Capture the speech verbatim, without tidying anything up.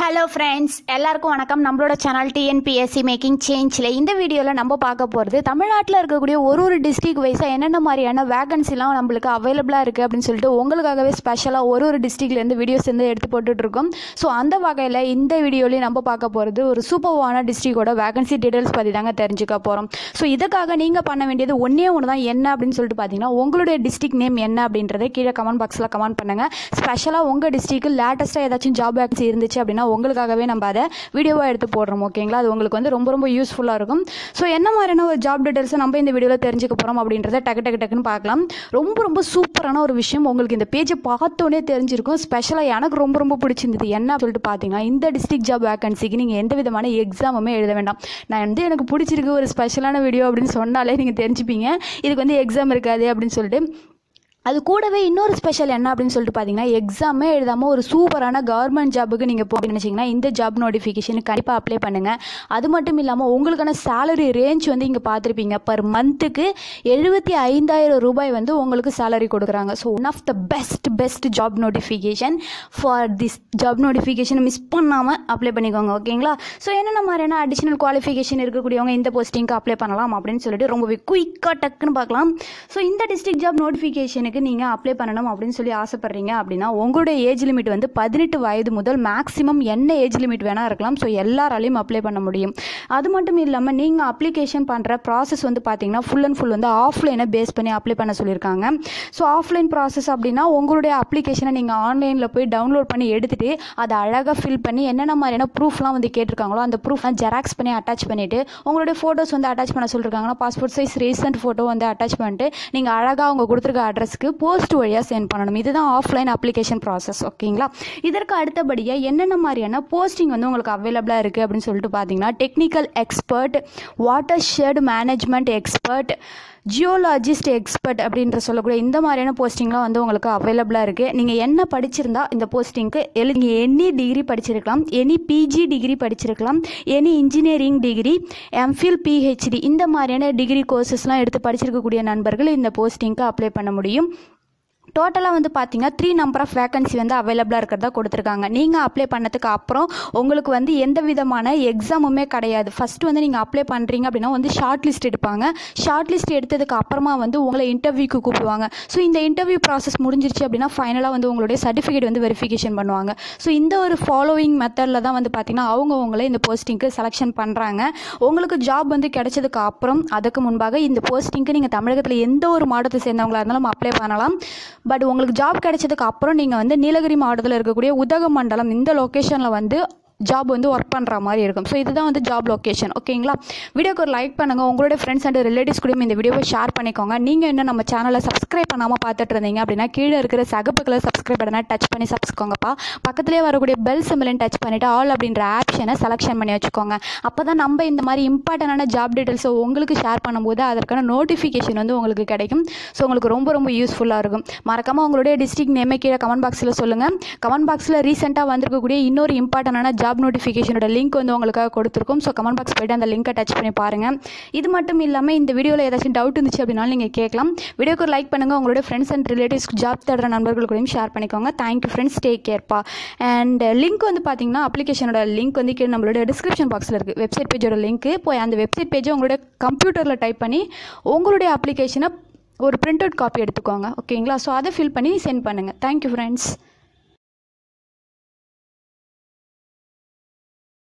Hello friends, எல்லாருக்கும் வணக்கம். நம்மளோட channel T N P S C making changeல இந்த வீடியோல நம்ம பார்க்க போறது தமிழ்நாட்டுல இருக்கக்கூடிய ஒரு ஒரு டிஸ்ட்ரிக்ட் வைஸா என்னென்ன மாதிரியான வேகன்சிலாம் நமக்கு அவேலபிளா இருக்கு அப்படினு சொல்லிட்டு உங்களுக்காகவே ஸ்பெஷலா ஒரு ஒரு டிஸ்ட்ரிக்ட்ல இருந்து வீடியோஸ் வந்து எடுத்து போட்டுட்டு இருக்கோம். சோ அந்த வகையில இந்த வீடியோல நம்ம பார்க்க போறது ஒரு சூப்பர்வான டிஸ்ட்ரிக்ட்டோட வேகன்சி டீடைல்ஸ் பத்தி தாங்க தெரிஞ்சுக்க போறோம். சோ இதற்காக நீங்க பண்ண வேண்டியது ஒண்ணே ஒண்ணு தான், என்ன அப்படினு சொல்லிட்டு பாத்தீங்கன்னா உங்களுடைய டிஸ்ட்ரிக்ட் நேம் என்ன அப்படின்றதை கீழ கமெண்ட் பாக்ஸ்ல கமெண்ட் பண்ணுங்க. ஸ்பெஷலா உங்க டிஸ்ட்ரிக்ட்ல லேட்டஸ்டா ஏதாச்சும் ஜாப் வேகன்சி இருந்துச்சு அப்படினா உங்களுக்காகவே நம்ம அதை வீடியோவாக எடுத்து போடுறோம். ஓகேங்களா, அது உங்களுக்கு வந்து ரொம்ப ரொம்ப யூஸ்ஃபுல்லாக இருக்கும். ஸோ என்ன மாதிரியான ஒரு ஜாப் டீட்டெயில்ஸை நம்ம இந்த வீடியோவில் தெரிஞ்சுக்க போகிறோம் அப்படின்றத டக்கு டக்கு டக்குன்னு பார்க்கலாம். ரொம்ப ரொம்ப சூப்பரான ஒரு விஷயம் உங்களுக்கு இந்த பேஜை பார்த்தோன்னே தெரிஞ்சிருக்கும். ஸ்பெஷலாக எனக்கு ரொம்ப ரொம்ப பிடிச்சிருந்தது என்ன சொல்லிட்டு பார்த்தீங்கன்னா, இந்த டிஸ்ட்ரிக்ட் ஜாப் வேகன்சிக்கு நீங்கள் எந்த விதமான எக்ஸாமுமே எழுத வேண்டாம். நான் வந்து எனக்கு பிடிச்சிருக்கு ஒரு ஸ்பெஷலான வீடியோ அப்படின்னு சொன்னாலே நீங்கள் தெரிஞ்சுப்பீங்க இதுக்கு வந்து எக்ஸாம் இருக்காது அப்படின்னு சொல்லிட்டு. அது கூடவே இன்னொரு ஸ்பெஷல் என்ன அப்படின்னு சொல்லிட்டு பார்த்தீங்கன்னா, எக்ஸாமே எழுதாமல் ஒரு சூப்பரான கவர்மெண்ட் ஜாபுக்கு நீங்கள் போய் நினச்சிங்கன்னா இந்த ஜாப் நோட்டிஃபிகேஷனுக்கு கண்டிப்பாக அப்ளை பண்ணுங்கள். அது மட்டும் இல்லாமல் உங்களுக்கான சேலரி ரேஞ்ச் வந்து இங்கே பார்த்துருப்பீங்க, பர் மந்த்துக்கு எழுபத்தி ஐந்தாயிரம் ரூபாய் வந்து உங்களுக்கு சேலரி கொடுக்குறாங்க. So one of the best best job notification for this job நோட்டிஃபிகேஷனை மிஸ் பண்ணாமல் அப்ளை பண்ணிக்கோங்க. ஓகேங்களா, ஸோ என்னென்ன மாதிரியான அடிஷ்னல் குவாலிஃபிகேஷன் இருக்கக்கூடியவங்க இந்த போஸ்டிங்க்கு அப்ளை பண்ணலாம் அப்படின்னு சொல்லிட்டு ரொம்பவே குயிக்காக டக்குன்னு பார்க்கலாம். ஸோ இந்த டிஸ்ட்ரிக்ட் ஜாப் நோட்டிஃபிகேஷனுக்கு நீங்க அப்ளை பண்ணணும் அப்படின்னு சொல்லி ஆசைப்படுறீங்க அப்படின்னா உங்களுடைய ஏஜ் லிமிட் வந்து பதினெட்டு வயது முதல் மேக்ஸிமம் என்ன ஏஜ் லிமிட் வேணா இருக்கலாம். ஸோ எல்லாராலையும் அப்ளை பண்ண முடியும். அது மட்டும் இல்லாமல் நீங்க அப்ளிகேஷன் பண்ற ப்ராசஸ் வந்து பார்த்தீங்கன்னா ஃபுல் அண்ட் ஃபுல் வந்து ஆஃப்லைனை பேஸ் பண்ணி அப்ளை பண்ண சொல்லியிருக்காங்க. ஸோ ஆஃப்லைன் ப்ராசஸ் அப்படின்னா உங்களுடைய அப்ளிகேஷனை நீங்க ஆன்லைன்ல போய் டவுன்லோட் பண்ணி எடுத்துட்டு அதை அழகாக ஃபில் பண்ணி என்னென்ன மாதிரியான ப்ரூஃப்லாம் வந்து கேட்டிருக்காங்களோ அந்த ப்ரூஃப்லாம் ஜெராக்ஸ் பண்ணி அட்டாச் பண்ணிட்டு உங்களுடைய ஃபோட்டோஸ் வந்து அட்டாச் பண்ண சொல்லியிருக்காங்கன்னா பாஸ்போர்ட் சைஸ் ரீசெண்ட் ஃபோட்டோ வந்து அட்டாச் பண்ணிட்டு நீங்க அழகாக அவங்க கொடுத்துருக்க அட்ரஸ்க்கு போஸ்ட் வழியா சென்ட் பண்ணணும். இதுதான் ஆஃப்லைன் அப்ளிகேஷன் ப்ராசஸ். ஓகேங்களா, இதற்கு அடுத்தபடியா என்னென்ன மாதிரியான போஸ்டிங் வந்து உங்களுக்கு அவைலபிளா இருக்கு அப்படின்னு சொல்லிட்டு பாத்தீங்கன்னா technical expert, watershed management expert, geologist expert அப்படின்ற சொல்லக்கூடிய இந்த மாதிரியான போஸ்டிங்லாம் வந்து உங்களுக்கு அவைலபிளாக இருக்குது. நீங்கள் என்ன படிச்சிருந்தா இந்த போஸ்டிங்க்கு எழு நீங்கள் எனி டிகிரி படிச்சிருக்கலாம், எனி பிஜி டிகிரி படிச்சிருக்கலாம், any engineering degree, MPhil, PhD இந்த மாதிரியான டிகிரி கோர்சஸ்லாம் எடுத்து படிச்சிருக்கக்கூடிய நண்பர்கள் இந்த போஸ்டிங்க்கு அப்ளை பண்ண முடியும். டோட்டலாக வந்து பார்த்தீங்கன்னா த்ரீ நம்பர் ஆஃப் வேகன்சி வந்து அவைலபிளாக இருக்கிறதா கொடுத்துருக்காங்க. நீங்கள் அப்ளை பண்ணதுக்கு அப்புறம் உங்களுக்கு வந்து எந்த விதமான எக்ஸாமுமே கிடையாது. ஃபஸ்ட்டு வந்து நீங்கள் அப்ளை பண்ணுறீங்க அப்படின்னா வந்து ஷார்ட் லிஸ்ட் எடுப்பாங்க. ஷார்ட் லிஸ்ட் எடுத்ததுக்கு அப்புறமா வந்து உங்களை இன்டர்வியூக்கு கூப்பிடுவாங்க. ஸோ இந்த இன்டர்வியூ ப்ராசஸ் முடிஞ்சிருச்சு அப்படின்னா ஃபைனலாக வந்து உங்களுடைய சர்டிஃபிகேட் வந்து வெரிஃபிகேஷன் பண்ணுவாங்க. ஸோ இந்த ஒரு ஃபாலோவிங் மெத்தடில் தான் வந்து பார்த்தீங்கன்னா அவங்க உங்களை இந்த போஸ்டிங்க்கு செலெக்ஷன் பண்ணுறாங்க. உங்களுக்கு ஜாப் வந்து கிடைச்சதுக்கு அப்புறம் அதுக்கு முன்பாக இந்த போஸ்டிங்க்கு நீங்கள் தமிழகத்தில் எந்த ஒரு மாவட்டத்தை சேர்ந்தவங்களாக இருந்தாலும் அப்ளை பண்ணலாம். பட் உங்களுக்கு ஜாப் கிடைச்சதுக்கு அப்புறம் நீங்கள் வந்து நீலகிரி மாவட்டத்தில் இருக்கக்கூடிய உதகமண்டலம் இந்த லொக்கேஷனில் வந்து ஜாப் வந்து ஒர்க் பண்ணுற மாதிரி இருக்கும். ஸோ இதுதான் வந்து ஜாப் லொக்கேஷன். ஓகேங்களா, வீடியோக்கு ஒரு லைக் பண்ணுங்கள். உங்களுடைய ஃப்ரெண்ட்ஸ் அண்ட் ரிலேட்டிவ்ஸ் கூடயும் இந்த வீடியோவை ஷேர் பண்ணிக்கோங்க. நீங்கள் இன்னும் நம்ம சேனலை சப்ஸ்கிரைப் பண்ணாமல் பார்த்துட்டு இருந்தீங்க அப்படின்னா கீழே இருக்கிற சகப்புக்களை சப்ஸ்கிரைப் பண்ண டச் பண்ணி சப்ஸ்கோங்கப்பா. பக்கத்துலேயே வரக்கூடிய பெல் சிம்பிளையும் டச் பண்ணிவிட்டு ஆல் அப்படின்ற ஆப்ஷனை செலெக்ஷன் பண்ணி வச்சுக்கோங்க. அப்போ தான் நம்ம இந்த மாதிரி இம்பார்ட்டண்டான ஜாப் டீட்டெயில்ஸை உங்களுக்கு ஷேர் பண்ணும்போது அதற்கான நோட்டிஃபிகேஷன் வந்து உங்களுக்கு கிடைக்கும். ஸோ உங்களுக்கு ரொம்ப ரொம்ப யூஸ்ஃபுல்லாக இருக்கும். மறக்காமல் உங்களுடைய டிஸ்ட்ரிக்ட் நேமே கீழே கமெண்ட் பாக்ஸில் சொல்லுங்கள். கமெண்ட் பாக்ஸில் ரீசெண்டாக வந்திருக்கக்கூடிய இன்னொரு இம்பார்ட்டண்டான ஜாப் நோட்டிஃபிகேஷனோட லிங்க் வந்து உங்களுக்காக கொடுத்துருக்கோம். ஸோ கமெண்ட் பாக்ஸ் போய்ட்டு அந்த லிங்கை டச் பண்ணி பாருங்கள். இது மட்டும் இல்லாமல் இந்த வீடியோவில் ஏதாச்சும் டவுட் இருந்துச்சு அப்படின்னாலும் நீங்கள் கேட்கலாம். வீடியோக்கு லைக் பண்ணுங்கள். உங்களுடைய ஃப்ரெண்ட்ஸ் அண்ட் ரிலேட்டிவ்ஸ்க்கு ஜாப் தேடுற நண்பர்கள் கூடயும் ஷேர் பண்ணிக்கோங்க. தேங்க்யூ ஃப்ரெண்ட்ஸ், டேக் கேர்ப்பா. அண்ட் லிங்க் வந்து பார்த்தீங்கன்னா அப்ளிகேஷனோட லிங்க் வந்து கீழே நம்மளோட டிஸ்கிரிப்ஷன் பாக்ஸில் இருக்குது. வெப்சைட் பேஜோட லிங்க்கு போய் அந்த வெப்சைட் பேஜை உங்களுடைய கம்ப்யூட்டரில் டைப் பண்ணி உங்களுடைய அப்ளிகேஷனை ஒரு பிரிண்ட் அவுட் காப்பி எடுத்துக்கோங்க. ஓகேங்களா, ஸோ அதை ஃபில் பண்ணி சென்ட் பண்ணுங்கள். Thank you friends.